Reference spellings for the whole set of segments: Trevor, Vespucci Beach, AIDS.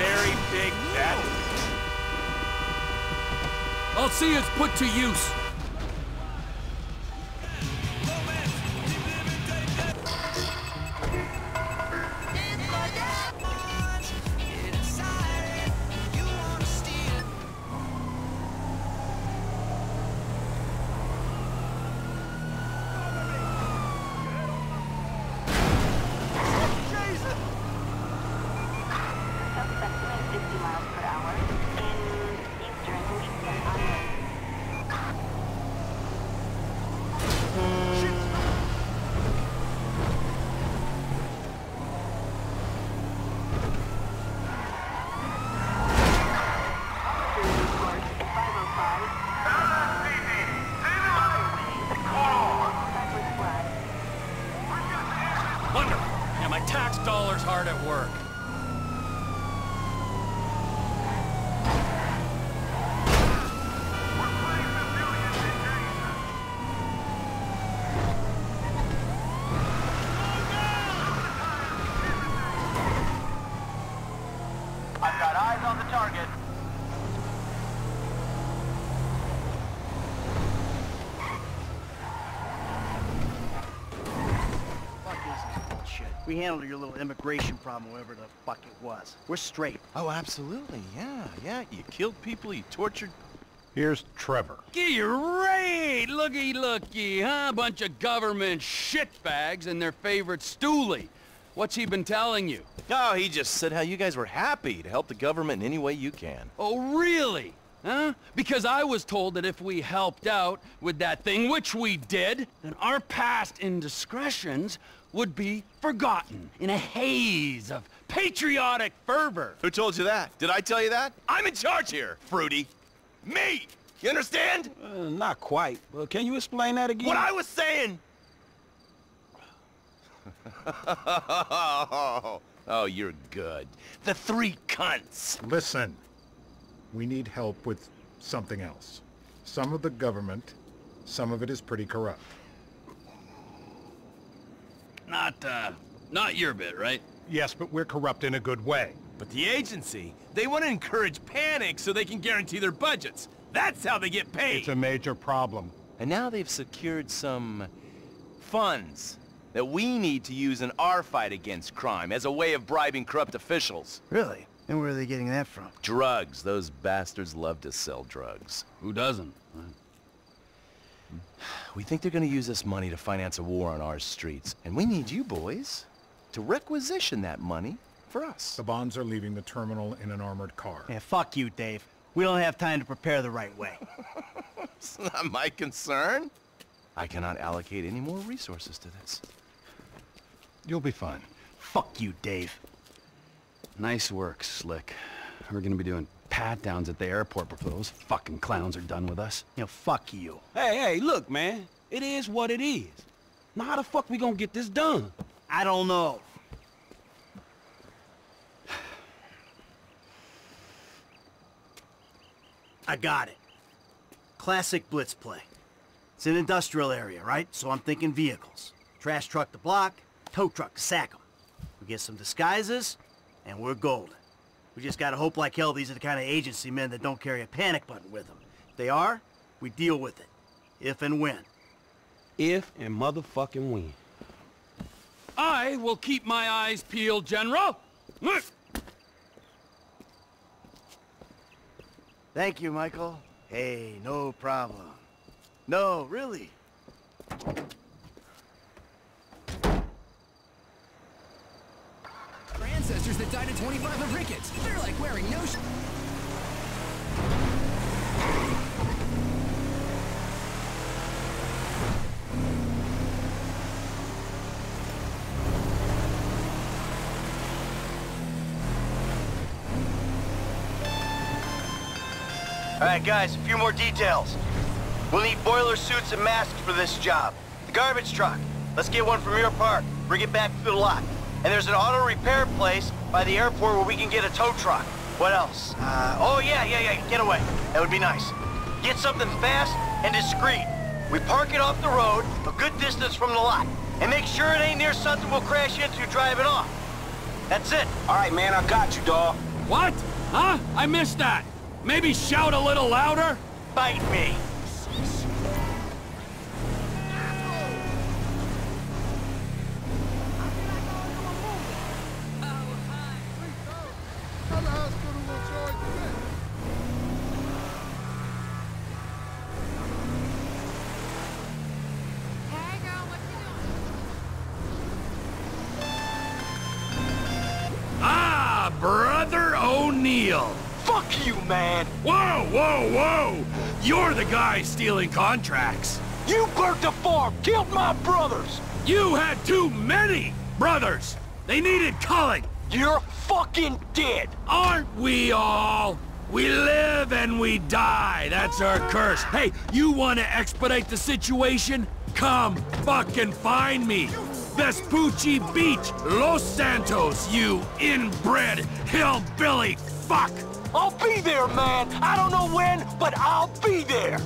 very big bet. I'll see it's put to use. We handled your little immigration problem, whatever the fuck it was. We're straight. Oh, absolutely. Yeah. You killed people, you tortured... Here's Trevor. Gee, right! Looky, huh? Bunch of government shitbags and their favorite stoolie. What's he been telling you? Oh, he just said how you guys were happy to help the government in any way you can. Oh, really? Huh? Because I was told that if we helped out with that thing, which we did, then our past indiscretions would be forgotten in a haze of patriotic fervor. Who told you that? Did I tell you that? I'm in charge here, Fruity. Me! You understand? Not quite. Well, can you explain that again? What I was saying! Oh, you're good. The three cunts! Listen, we need help with something else. Some of the government, some of it is pretty corrupt. Not your bit, right? Yes, but we're corrupt in a good way. But the agency, they want to encourage panic so they can guarantee their budgets. That's how they get paid. It's a major problem. And now they've secured some funds that we need to use in our fight against crime as a way of bribing corrupt officials. Really? And where are they getting that from? Drugs. Those bastards love to sell drugs. Who doesn't? We think they're going to use this money to finance a war on our streets. And we need you boys to requisition that money for us. The bonds are leaving the terminal in an armored car. Yeah, fuck you, Dave. We don't have time to prepare the right way. It's not my concern. I cannot allocate any more resources to this. You'll be fine. Fuck you, Dave. Nice work, Slick. We're going to be doing pat-downs at the airport before those fucking clowns are done with us. You know, fuck you. Hey, look, man. It is what it is. Now how the fuck we gonna get this done? I don't know. I got it. Classic blitz play. It's an industrial area, right? So I'm thinking vehicles. Trash truck to block, tow truck to sack them. We get some disguises, and we're golden. We just gotta hope like hell these are the kind of agency men that don't carry a panic button with them. If they are, we deal with it. If and when. If and motherfucking when. I will keep my eyes peeled, General! Thank you, Michael. Hey, no problem. No, really. Ancestors that died at 25 of rickets. They're like wearing no sh... Alright guys, a few more details. We'll need boiler suits and masks for this job. The garbage truck. Let's get one from your park. Bring it back to the lot. And there's an auto repair place by the airport where we can get a tow truck. What else? Oh yeah, get away. That would be nice. Get something fast and discreet. We park it off the road, a good distance from the lot. And make sure it ain't near something we'll crash into driving off. That's it. All right, man, I got you, dawg. What? Huh? I missed that. Maybe shout a little louder? Bite me. Fuck you, man! Whoa, whoa, whoa! You're the guy stealing contracts! You burnt the farm! Killed my brothers! You had too many brothers! They needed culling! You're fucking dead! Aren't we all? We live and we die! That's our curse! Hey, you wanna expedite the situation? Come fucking find me! Vespucci Beach, Los Santos, you inbred hillbilly fuck! I'll be there, man! I don't know when, but I'll be there!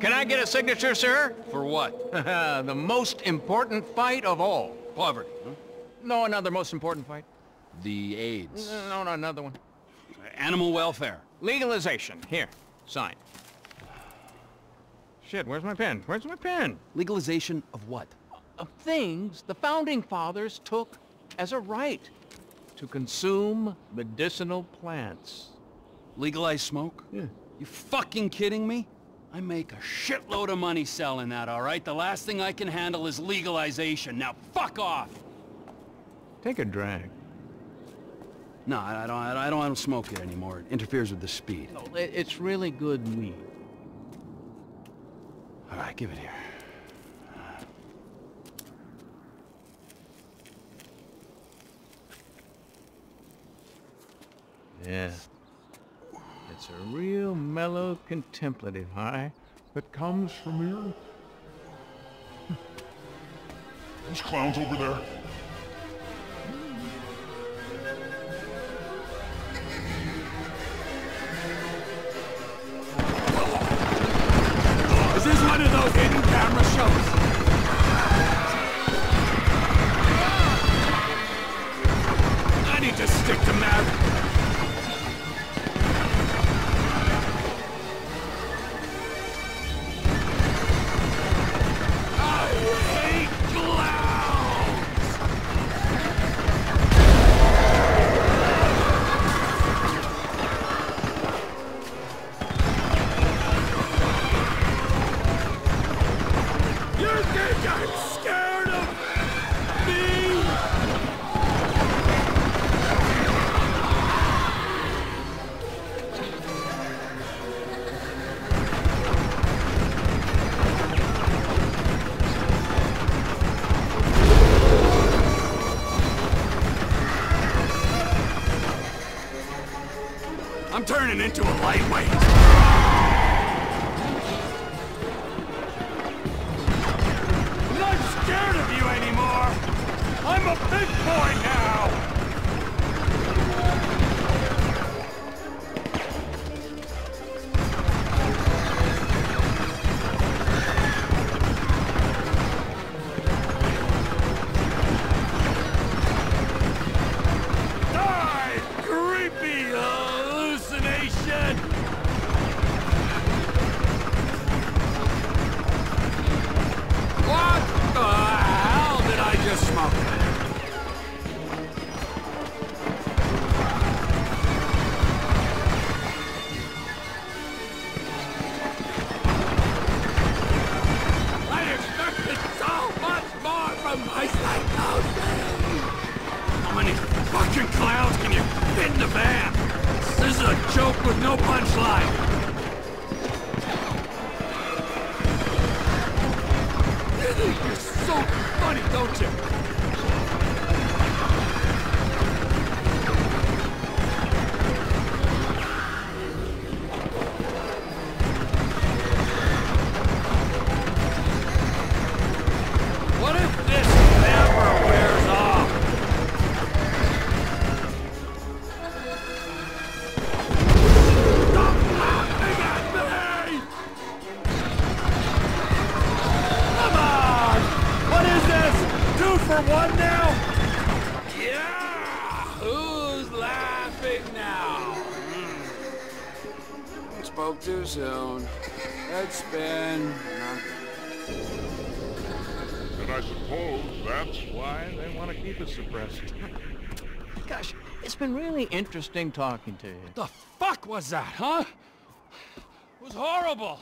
Can I get a signature, sir? For what? The most important fight of all. Poverty, huh? No, another most important fight. The AIDS. No, no, another one. Animal welfare. Legalization. Here, sign. Shit, where's my pen? Where's my pen? Legalization of what? Of things the Founding Fathers took as a right. To consume medicinal plants. Legalize smoke? Yeah. You fucking kidding me? I make a shitload of money selling that, all right? The last thing I can handle is legalization. Now, fuck off! Take a drag. No, I don't smoke it anymore. It interferes with the speed. No, it's really good weed. All right, give it here. Yeah. It's a real mellow, contemplative high that comes from your... Those clowns over there. This is one of those hidden camera shows. I need to stick to math. I'm turning into a lightweight. What if this never wears off? your zone. Head spin. And I suppose that's why they want to keep it suppressed. Gosh, it's been really interesting talking to you. What the fuck was that, huh? It was horrible.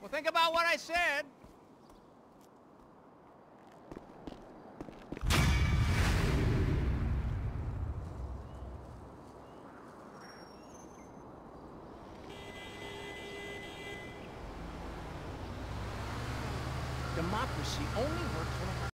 Well, think about what I said. Democracy only works when